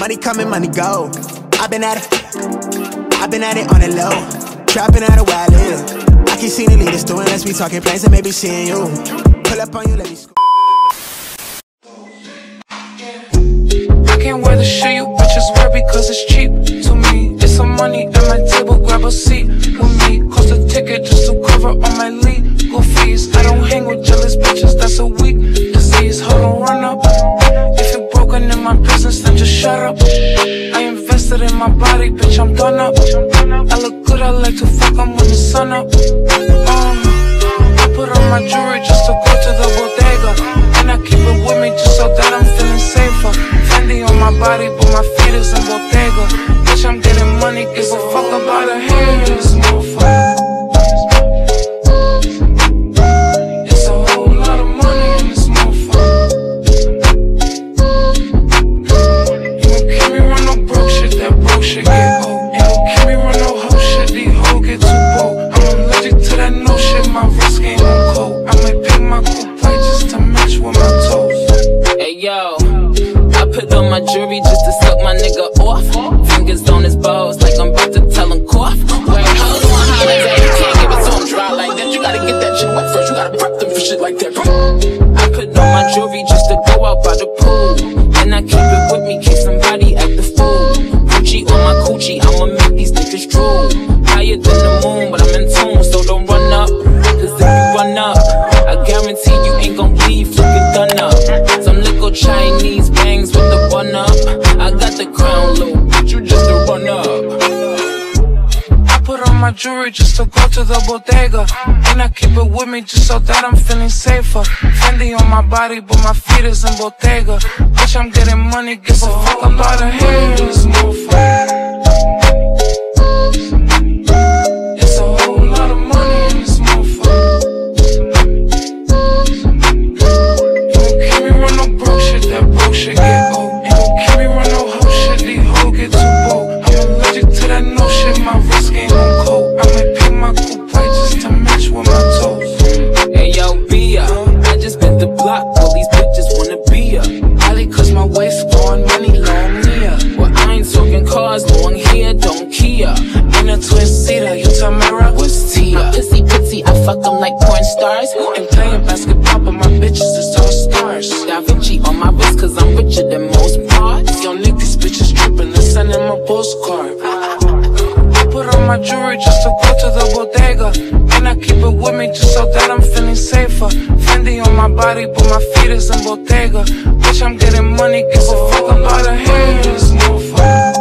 Money coming, money go. I've been at it on the low. Trapping out of wild live. I keep seeing the leaders doing this. We talking plans and maybe seeing you. Pull up on you, let me score. I can't wear the shit you bitches wear because it's cheap to me. It's some money at my table, grab a seat with me. Cost a ticket just to cover all my legal fees. I don't hang with jealous bitches, that's a weak disease. Hold on, run up. If you're broken in my business, then just shut up. I invested in my body, bitch, I'm done up. I look good, I like to fuck, I'm when the sun up. I put on my jewelry just to go to the bodega. I keep it with me just so that I'm feeling safer. Fendi on my body, but my feet is in Bottega. Bitch, I'm getting money, gives a fuck about a hand in this motherfucker. It's a whole lot of money in this motherfucker. You don't keep me run no broke shit, that broke shit get old. You don't keep me run no hoe shit, these hoes get too bold. I'm allergic to that no shit, my wrist ain't on cold. I might pick my coupe just to match with my toes. Hey yo, I put on my jewelry just to suck my nigga off. Fingers on his balls like I'm about to tell him cough. Wait, hold on, holiday, you can't give it to him dry like that. You gotta get that shit wet first, you gotta prep them for shit like that. I put on my jewelry just to go out by the pool. And I keep it with me, keep somebody at the fool. Gucci on my coochie, I'ma make these niggas drool. Higher than the moon, but I'm in tune, so don't run up. Cause if you run up, I guarantee you ain't gon' leave looking done up. Some little Chinese bangs with the bun up. I got the crown low, bitch, you just a run up. I put on my jewelry just to go to the bodega. And I keep it with me just so that I'm feeling safer. Fendi on my body, but my feet is in Bottega. Bitch, I'm getting money, gives a fuck about a hand in this motherfucker. It's a whole lot of money in this motherfucker. Shit get old. You don't keep me run no hoe shit, these hoes get too bold. I'm allergic to that no shit, my wrist ain't on cold. I might pick my coupe just to match with my toes. Hey yo, Bia, I just bent the block, all these bitches wanna be ya. Holly cause my waist gone, money long near. Well, I ain't talking cars, long hair, don't Kia. In a twin-seater, you tell me rock was Tia. My pissy pitsy, I fuck them like porn stars. And playing basketball, but my bitches is all stars. Da Vinci on my wrist, cause I'm richer than most parts. Yo, Nick, these bitches trippin', let's send them a postcard. I put on my jewelry just to go to the bodega. And I keep it with me just so that I'm feeling safer. Fendi on my body, but my feet is in Bottega. Bitch, I'm getting money, gives a fuck about a hand in this motherfucker.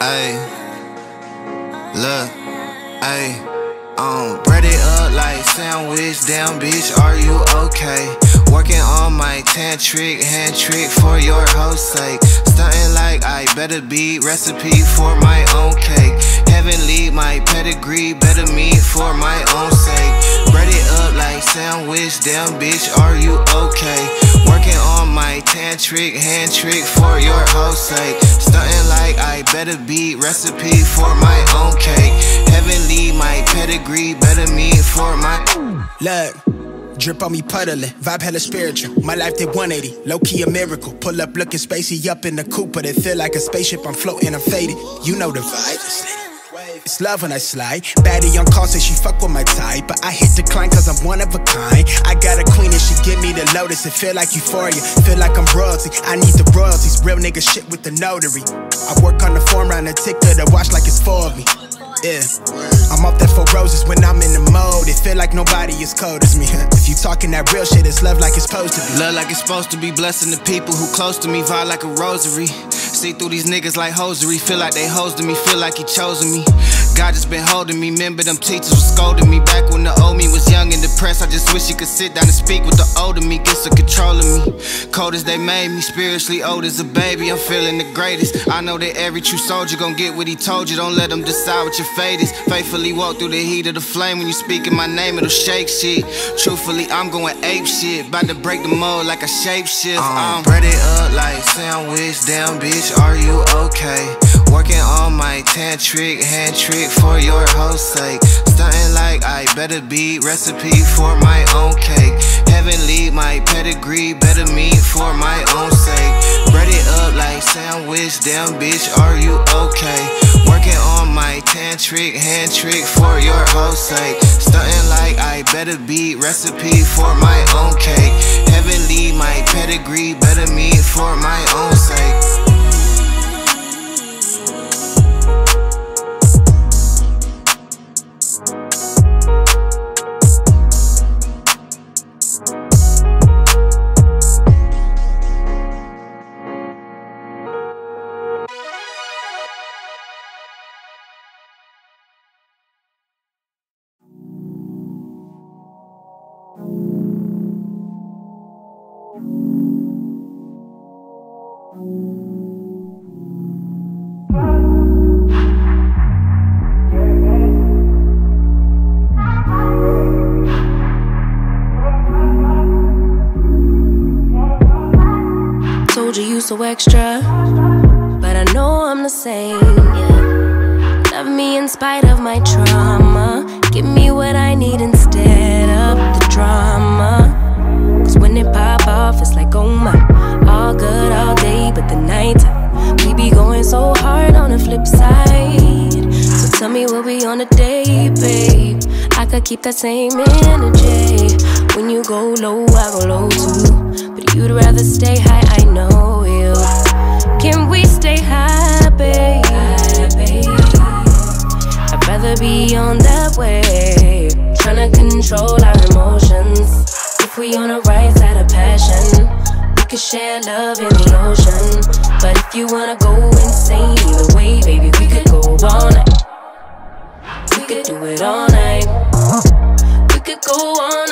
ayy. Look, ayy. Bread it up like sandwich, damn bitch, are you okay? Working on my tantric, hand trick for your hoe's sake. Stuntin' like I better be, recipe for my own cake. Heavenly, my pedigree, better me for my own sake. Bread it up like sandwich, damn bitch, are you okay? Working on my tantric, hand trick for your hoe's sake. Stuntin' like I better be, recipe for my own cake. Heavenly, my pedigree, better me for my look. Drip on me puddling, vibe hella spiritual. My life did 180, low-key a miracle. Pull up looking spacey up in the coupe, but it feel like a spaceship. I'm floating, I'm faded, you know the vibe. It's love when I slide. Baddie on call, say she fuck with my type, but I hit decline cause I'm one of a kind. I got a queen and she give me the lotus. It feel like euphoria, feel like I'm royalty. I need the royalties, real nigga shit with the notary. I work on the form, round the ticker, the watch like it's for me. Yeah, I'm off that 4 roses when I'm in the mode. It feel like nobody is cold as me. If you talking that real shit, it's love like it's supposed to be. Love like it's supposed to be, blessing the people who close to me. Vibe like a rosary, see through these niggas like hosiery. Feel like they hosed me, feel like he chosen me. God just been holding me, remember them teachers was scolding me. Back when the old me was young and depressed, I just wish you could sit down and speak with the older me. Get some control of me, cold as they made me. Spiritually old as a baby, I'm feeling the greatest. I know that every true soldier gon' get what he told you. Don't let them decide what your fate is. Faithfully walk through the heat of the flame. When you speak in my name, it'll shake shit. Truthfully, I'm going ape shit. About to break the mold like a shapeshift. I'm bread it up like sandwich, damn bitch, are you okay? Working on my tantric, hand trick for your hoe's sake. Stuntin' like I better be, recipe for my own cake. Heavenly, my pedigree, better me for my own sake. Bread it up like sandwich, damn bitch, are you okay? Working on my tantric, hand trick for your hoe's sake. Stuntin' like I better be, recipe for my own cake. Heavenly, my pedigree, better me for my own sake. Told you you so extra, but I know I'm the same. Love me in spite of my trauma. Give me what I need instead of the drama. Cause when it pop off, it's like, oh my. All good all day, but the night time, we be going so hard on the flip side. So tell me what we on today, babe. I could keep that same energy. When you go low, I go low too. But you'd rather stay high, I know you. Can we stay high, babe? I'd rather be on that way. Tryna control our emotions. If we on the right side of passion, we could share love in the ocean. But if you wanna go insane, either way, baby, we could go all night. We could do it all night. We could go on.